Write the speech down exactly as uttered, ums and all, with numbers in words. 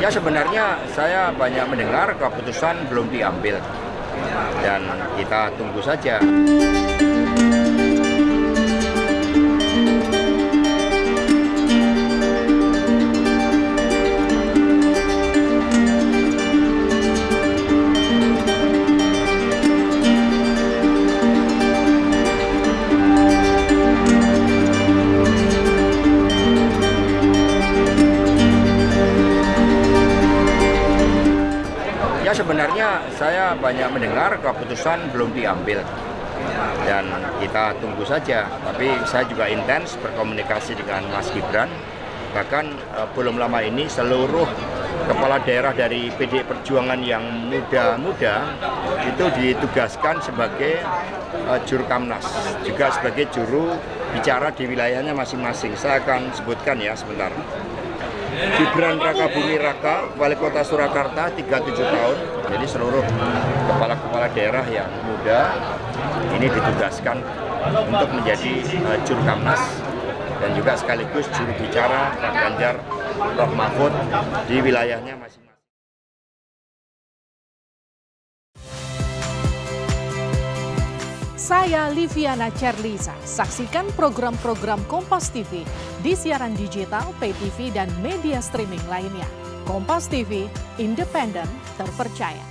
Ya sebenarnya saya banyak mendengar keputusan belum diambil dan kita tunggu saja. Sebenarnya saya banyak mendengar keputusan belum diambil dan kita tunggu saja, tapi saya juga intens berkomunikasi dengan Mas Gibran. Bahkan eh, belum lama ini seluruh kepala daerah dari P D Perjuangan yang muda-muda itu ditugaskan sebagai eh, jurkamnas, juga sebagai juru bicara di wilayahnya masing-masing. Saya akan sebutkan ya sebentar. Gibran Rakabuming Raka, Wali Kota Surakarta, tiga puluh tujuh tahun. Jadi seluruh kepala-kepala daerah yang muda ini ditugaskan untuk menjadi uh, jurkamnas dan juga sekaligus juru bicara Pak Ganjar Prof Mahfud di wilayahnya masing-masing. Saya Liviana Charliza. Saksikan program-program Kompas T V di siaran digital, pay T V, dan media streaming lainnya. Kompas T V, independen, terpercaya.